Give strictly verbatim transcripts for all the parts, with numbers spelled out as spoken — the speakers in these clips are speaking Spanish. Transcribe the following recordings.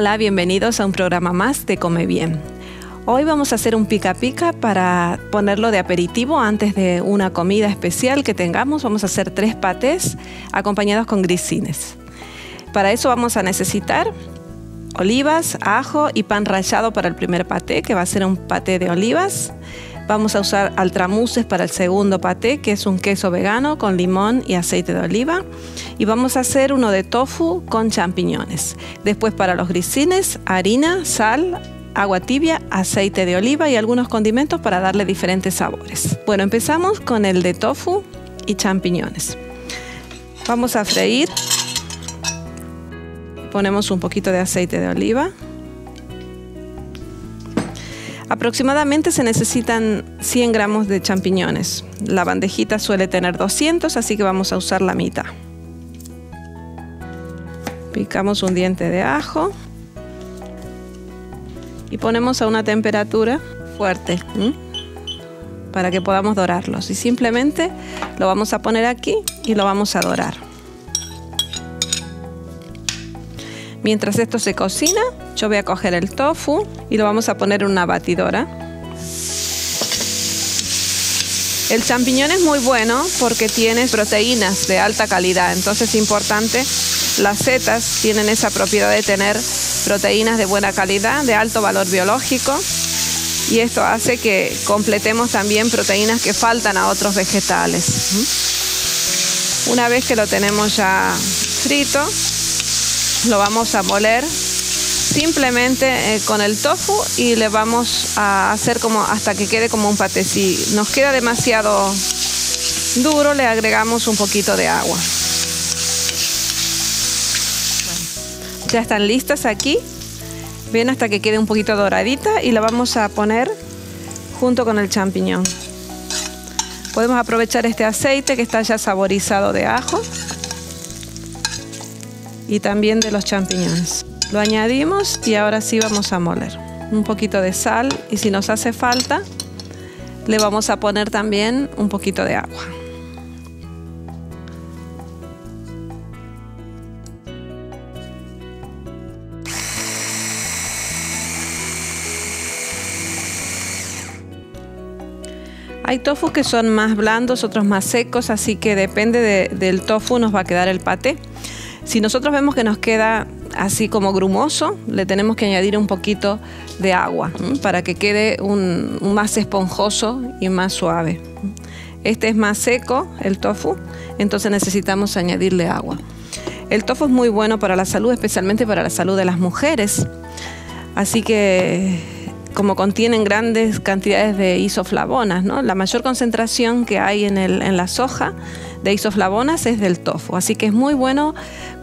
Hola, bienvenidos a un programa más de Come Bien. Hoy vamos a hacer un pica pica para ponerlo de aperitivo antes de una comida especial que tengamos. Vamos a hacer tres patés acompañados con grisines. Para eso vamos a necesitar olivas, ajo y pan rallado para el primer paté, que va a ser un paté de olivas. Vamos a usar altramuses para el segundo paté, que es un queso vegano con limón y aceite de oliva. Y vamos a hacer uno de tofu con champiñones. Después, para los grisines, harina, sal, agua tibia, aceite de oliva y algunos condimentos para darle diferentes sabores. Bueno, empezamos con el de tofu y champiñones. Vamos a freír. Ponemos un poquito de aceite de oliva. Aproximadamente se necesitan cien gramos de champiñones. La bandejita suele tener doscientos, así que vamos a usar la mitad. Picamos un diente de ajo y ponemos a una temperatura fuerte, ¿eh? para que podamos dorarlos. Y simplemente lo vamos a poner aquí y lo vamos a dorar. Mientras esto se cocina, yo voy a coger el tofu y lo vamos a poner en una batidora. El champiñón es muy bueno porque tiene proteínas de alta calidad, entonces es importante. Las setas tienen esa propiedad de tener proteínas de buena calidad, de alto valor biológico, y esto hace que completemos también proteínas que faltan a otros vegetales. Una vez que lo tenemos ya frito, lo vamos a moler simplemente eh, con el tofu y le vamos a hacer como hasta que quede como un paté. Si nos queda demasiado duro, le agregamos un poquito de agua. Ya están listas aquí, bien, hasta que quede un poquito doradita, y la vamos a poner junto con el champiñón. Podemos aprovechar este aceite que está ya saborizado de ajo y también de los champiñones. Lo añadimos y ahora sí vamos a moler. Un poquito de sal, y si nos hace falta le vamos a poner también un poquito de agua. Hay tofus que son más blandos, otros más secos, así que depende de, del tofu nos va a quedar el paté. Si nosotros vemos que nos queda así como grumoso, le tenemos que añadir un poquito de agua, ¿eh? para que quede un, un más esponjoso y más suave. Este es más seco, el tofu, entonces necesitamos añadirle agua. El tofu es muy bueno para la salud, especialmente para la salud de las mujeres. Así que, como contienen grandes cantidades de isoflavonas, ¿no? La mayor concentración que hay en, el, en la soja de isoflavonas es del tofu, así que es muy bueno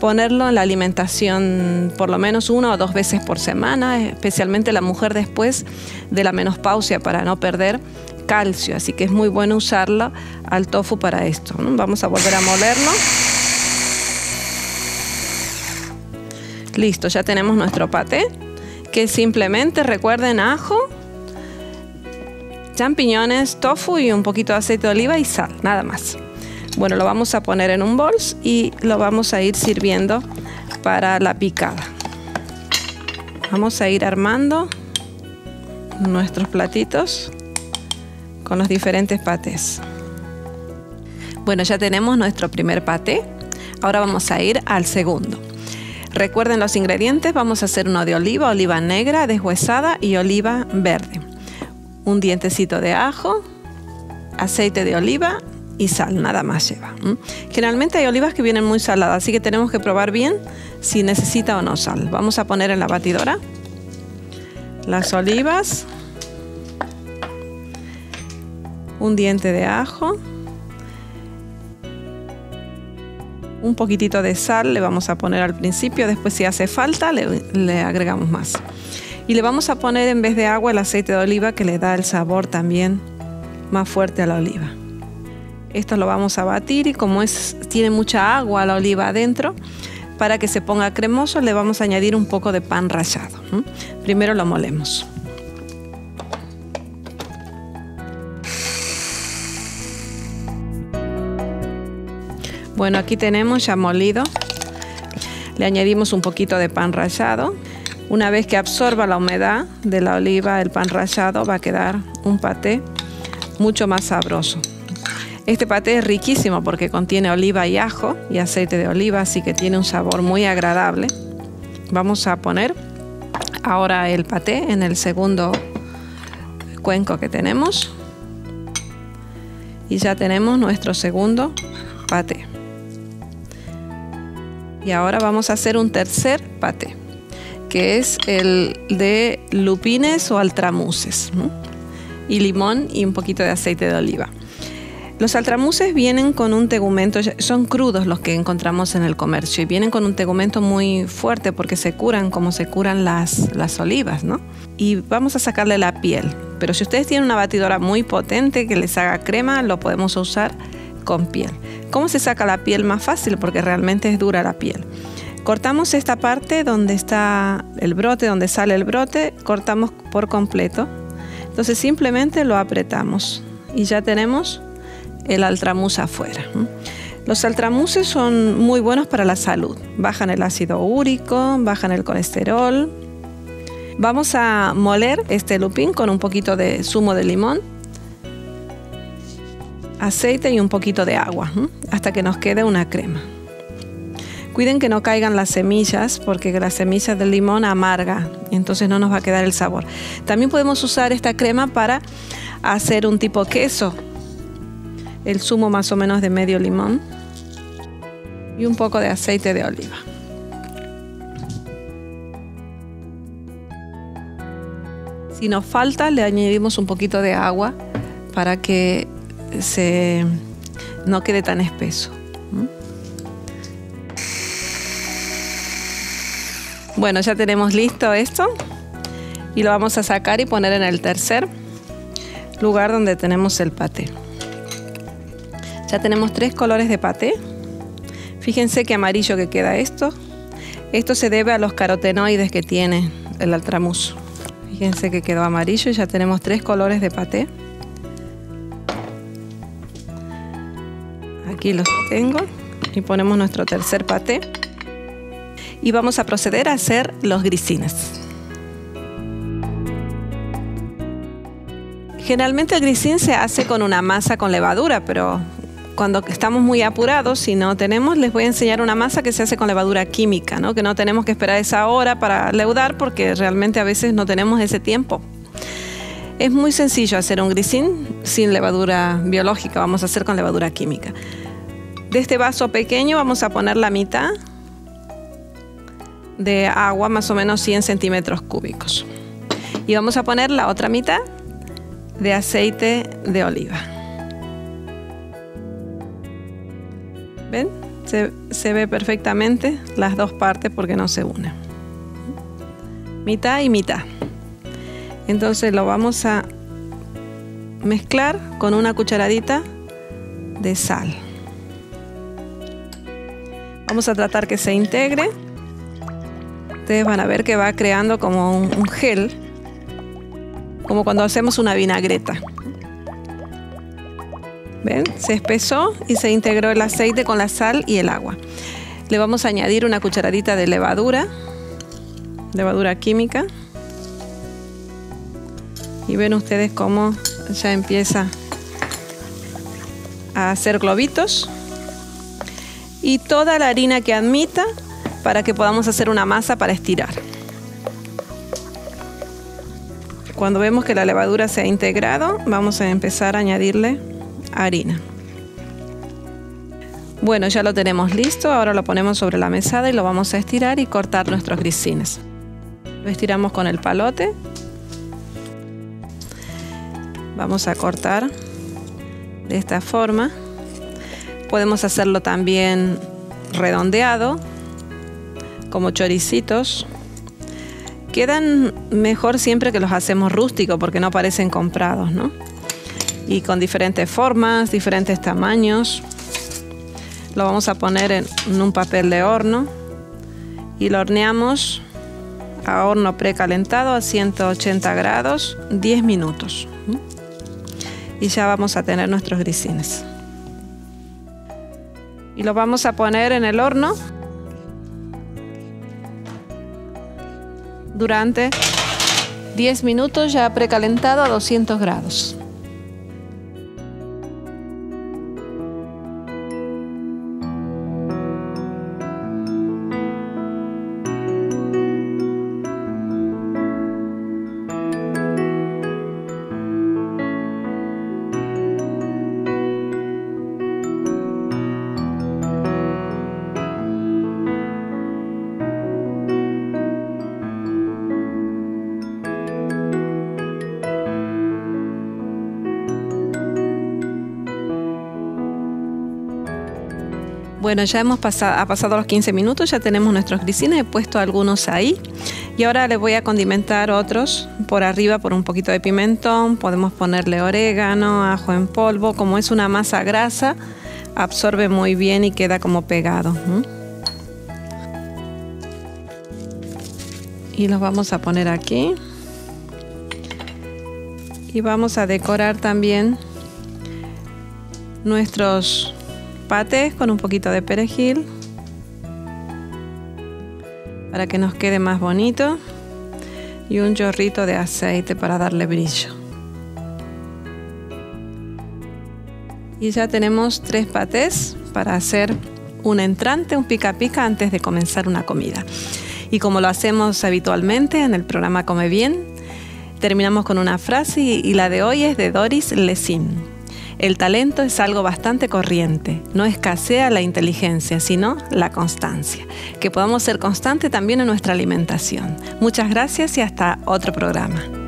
ponerlo en la alimentación por lo menos una o dos veces por semana, especialmente la mujer después de la menopausia, para no perder calcio, así que es muy bueno usarlo al tofu para esto, ¿no? Vamos a volver a molerlo. Listo, ya tenemos nuestro paté, que simplemente, recuerden, ajo, champiñones, tofu y un poquito de aceite de oliva y sal, nada más. Bueno, lo vamos a poner en un bol y lo vamos a ir sirviendo para la picada. Vamos a ir armando nuestros platitos con los diferentes patés. Bueno, ya tenemos nuestro primer paté, ahora vamos a ir al segundo. Recuerden los ingredientes, vamos a hacer uno de oliva, oliva negra deshuesada y oliva verde. Un dientecito de ajo, aceite de oliva y sal, nada más lleva. Generalmente hay olivas que vienen muy saladas, así que tenemos que probar bien si necesita o no sal. Vamos a poner en la batidora las olivas, un diente de ajo, un poquitito de sal le vamos a poner al principio, después si hace falta le, le agregamos más. Y le vamos a poner, en vez de agua, el aceite de oliva, que le da el sabor también más fuerte a la oliva. Esto lo vamos a batir, y como es, tiene mucha agua la oliva adentro, para que se ponga cremoso le vamos a añadir un poco de pan rallado. ¿Mm? Primero lo molemos. Bueno, aquí tenemos ya molido. Le añadimos un poquito de pan rallado Una vez que absorba la humedad de la oliva, el pan rallado va a quedar un paté mucho más sabroso. Este paté es riquísimo porque contiene oliva y ajo y aceite de oliva, así que tiene un sabor muy agradable. Vamos a poner ahora el paté en el segundo cuenco que tenemos. Y ya tenemos nuestro segundo paté. Y ahora vamos a hacer un tercer paté, que es el de lupines o altramuces, ¿no? Y limón y un poquito de aceite de oliva. Los altramuces vienen con un tegumento, son crudos los que encontramos en el comercio y vienen con un tegumento muy fuerte porque se curan como se curan las, las olivas, ¿no? Y vamos a sacarle la piel, pero si ustedes tienen una batidora muy potente que les haga crema, lo podemos usar con piel. ¿Cómo se saca la piel más fácil? Porque realmente es dura la piel. Cortamos esta parte donde está el brote, donde sale el brote, cortamos por completo. Entonces simplemente lo apretamos y ya tenemos el altramuz afuera. Los altramuces son muy buenos para la salud, bajan el ácido úrico, bajan el colesterol. Vamos a moler este lupín con un poquito de zumo de limón, aceite y un poquito de agua hasta que nos quede una crema. Cuiden que no caigan las semillas porque las semillas del limón amarga, entonces no nos va a quedar el sabor. También podemos usar esta crema para hacer un tipo queso. El zumo más o menos de medio limón y un poco de aceite de oliva. Si nos falta, le añadimos un poquito de agua para que se no quede tan espeso. Bueno, ya tenemos listo esto y lo vamos a sacar y poner en el tercer lugar donde tenemos el paté. Ya tenemos tres colores de paté. Fíjense qué amarillo que queda esto. Esto se debe a los carotenoides que tiene el altramuz. Fíjense que quedó amarillo y ya tenemos tres colores de paté. Aquí los tengo y ponemos nuestro tercer paté. Y vamos a proceder a hacer los grisines. Generalmente el grisín se hace con una masa con levadura, pero cuando estamos muy apurados, si no tenemos, les voy a enseñar una masa que se hace con levadura química, ¿no? Que no tenemos que esperar esa hora para leudar porque realmente a veces no tenemos ese tiempo. Es muy sencillo hacer un grisín sin levadura biológica, vamos a hacer con levadura química. De este vaso pequeño vamos a poner la mitad de agua, más o menos cien centímetros cúbicos. Y vamos a poner la otra mitad de aceite de oliva. ¿Ven? Se, se ve perfectamente las dos partes porque no se unen. Mitad y mitad. Entonces lo vamos a mezclar con una cucharadita de sal. Vamos a tratar que se integre. Ustedes van a ver que va creando como un, un gel, como cuando hacemos una vinagreta. ¿Ven? Se espesó y se integró el aceite con la sal y el agua. Le vamos a añadir una cucharadita de levadura, levadura química. Y ven ustedes cómo ya empieza a hacer globitos. Y toda la harina que admita para que podamos hacer una masa para estirar. Cuando vemos que la levadura se ha integrado, vamos a empezar a añadirle harina. Bueno, ya lo tenemos listo. Ahora lo ponemos sobre la mesada y lo vamos a estirar y cortar nuestros grisines. Lo estiramos con el palote. Vamos a cortar de esta forma. Podemos hacerlo también redondeado, como choricitos. Quedan mejor siempre que los hacemos rústicos porque no parecen comprados, ¿no? Y con diferentes formas, diferentes tamaños. Lo vamos a poner en, en un papel de horno y lo horneamos a horno precalentado a ciento ochenta grados, diez minutos. Y ya vamos a tener nuestros grisines. Y lo vamos a poner en el horno durante diez minutos ya precalentado a doscientos grados. Bueno, ya hemos pasado, ha pasado los quince minutos, ya tenemos nuestros grisines, he puesto algunos ahí. Y ahora les voy a condimentar otros por arriba por un poquito de pimentón, podemos ponerle orégano, ajo en polvo. Como es una masa grasa, absorbe muy bien y queda como pegado. ¿Mm? Y los vamos a poner aquí. Y vamos a decorar también nuestros patés con un poquito de perejil para que nos quede más bonito y un chorrito de aceite para darle brillo. Y ya tenemos tres patés para hacer un entrante, un pica pica antes de comenzar una comida. Y como lo hacemos habitualmente en el programa Come Bien, terminamos con una frase y la de hoy es de Doris Lessing. El talento es algo bastante corriente, no escasea la inteligencia, sino la constancia. Que podamos ser constantes también en nuestra alimentación. Muchas gracias y hasta otro programa.